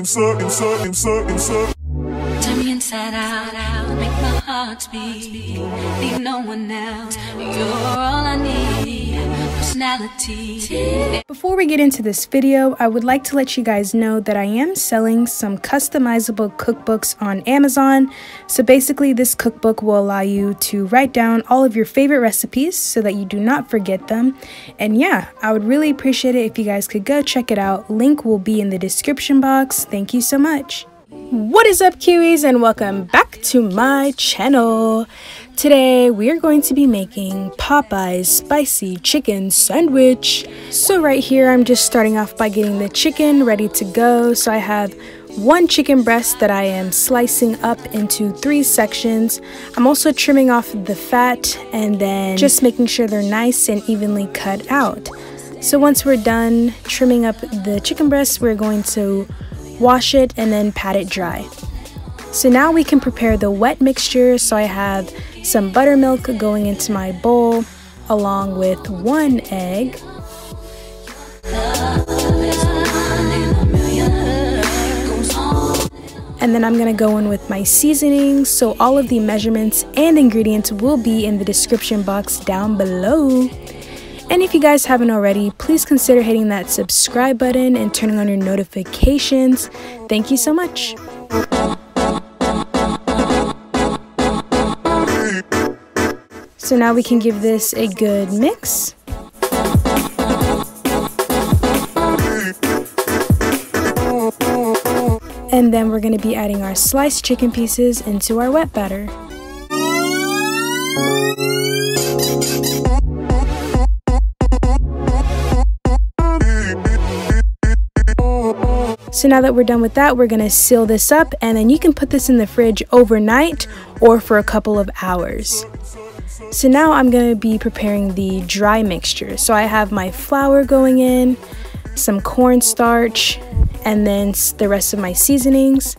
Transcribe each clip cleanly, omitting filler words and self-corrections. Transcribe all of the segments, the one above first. inside. Turn me inside out, make my heart beat. Need no one else, you're all I need. Personality. Before we get into this video, I would like to let you guys know that I am selling some customizable cookbooks on Amazon. So basically this cookbook will allow you to write down all of your favorite recipes so that you do not forget them. And yeah, I would really appreciate it if you guys could go check it out. Link will be in the description box. Thank you so much. What is up, Kiwis, and welcome back to my channel. Today we are going to be making Popeye's spicy chicken sandwich. So right here I'm just starting off by getting the chicken ready to go. So I have one chicken breast that I am slicing up into 3 sections. I'm also trimming off the fat and then just making sure they're nice and evenly cut out. So once we're done trimming up the chicken breast, we're going to wash it and then pat it dry. So now we can prepare the wet mixture. So I have some buttermilk going into my bowl along with 1 egg. And then I'm gonna go in with my seasoning. So all of the measurements and ingredients will be in the description box down below. And if you guys haven't already, please consider hitting that subscribe button and turning on your notifications. Thank you so much. So now we can give this a good mix. And then we're going to be adding our sliced chicken pieces into our wet batter. So now that we're done with that, we're going to seal this up, and then you can put this in the fridge overnight or for a couple of hours. So now I'm going to be preparing the dry mixture. So I have my flour going in, some cornstarch, and then the rest of my seasonings.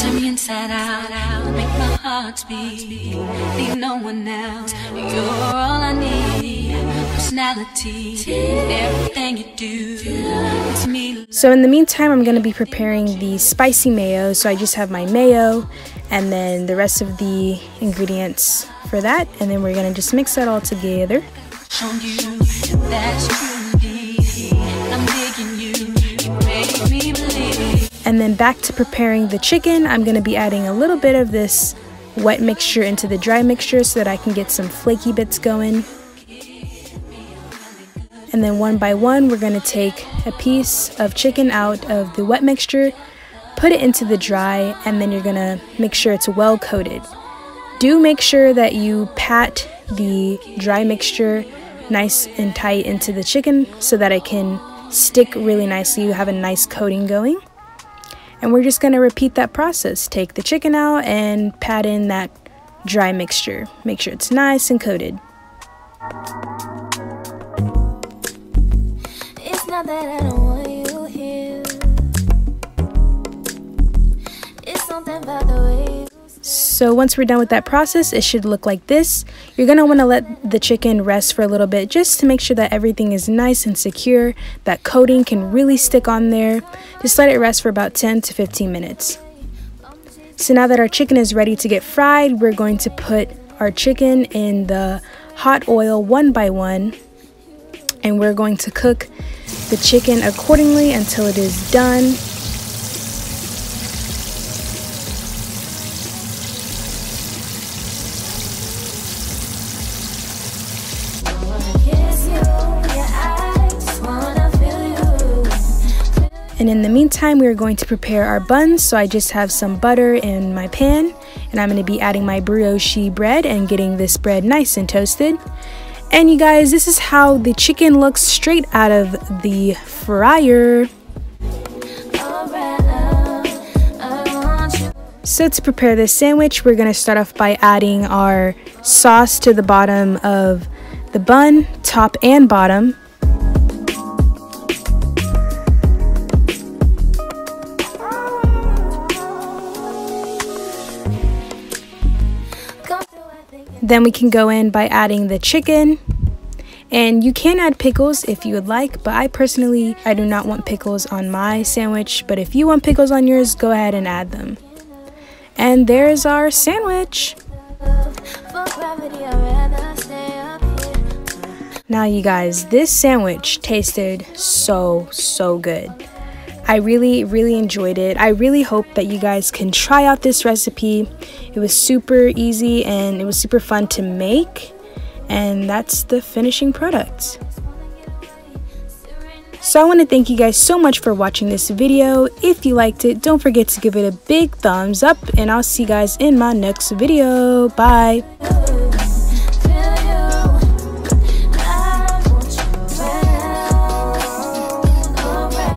Turn me inside out, make my heart beat. Leave no one else, you're all I need. Personality, everything you do to me. So in the meantime, I'm going to be preparing the spicy mayo. So I just have my mayo and then the rest of the ingredients for that, and then we're going to just mix that all together. And then back to preparing the chicken, I'm going to be adding a little bit of this wet mixture into the dry mixture so that I can get some flaky bits going. And then one by one, we're going to take a piece of chicken out of the wet mixture, put it into the dry, and then you're going to make sure it's well coated. Do make sure that you pat the dry mixture nice and tight into the chicken so that it can stick really nicely. You have a nice coating going. And we're just going to repeat that process. Take the chicken out and pat in that dry mixture. Make sure it's nice and coated. It's not that I don't want you here. It's something about the way. So once we're done with that process, it should look like this. You're going to want to let the chicken rest for a little bit just to make sure that everything is nice and secure. That coating can really stick on there. Just let it rest for about 10 to 15 minutes. So now that our chicken is ready to get fried, we're going to put our chicken in the hot oil one by one. And we're going to cook the chicken accordingly until it is done. And in the meantime, we are going to prepare our buns. So I just have some butter in my pan, and I'm going to be adding my brioche bread and getting this bread nice and toasted. And you guys, this is how the chicken looks straight out of the fryer. So to prepare this sandwich, we're going to start off by adding our sauce to the bottom of the bun, top and bottom. Then we can go in by adding the chicken And you can add pickles if you would like, but I personally, I do not want pickles on my sandwich, but if you want pickles on yours, go ahead and add them. And there's our sandwich! Now you guys, this sandwich tasted so good. I really enjoyed it. I really hope that you guys can try out this recipe. It was super easy and it was super fun to make. And that's the finishing product. So I want to thank you guys so much for watching this video. If you liked it, don't forget to give it a big thumbs up, and I'll see you guys in my next video. Bye!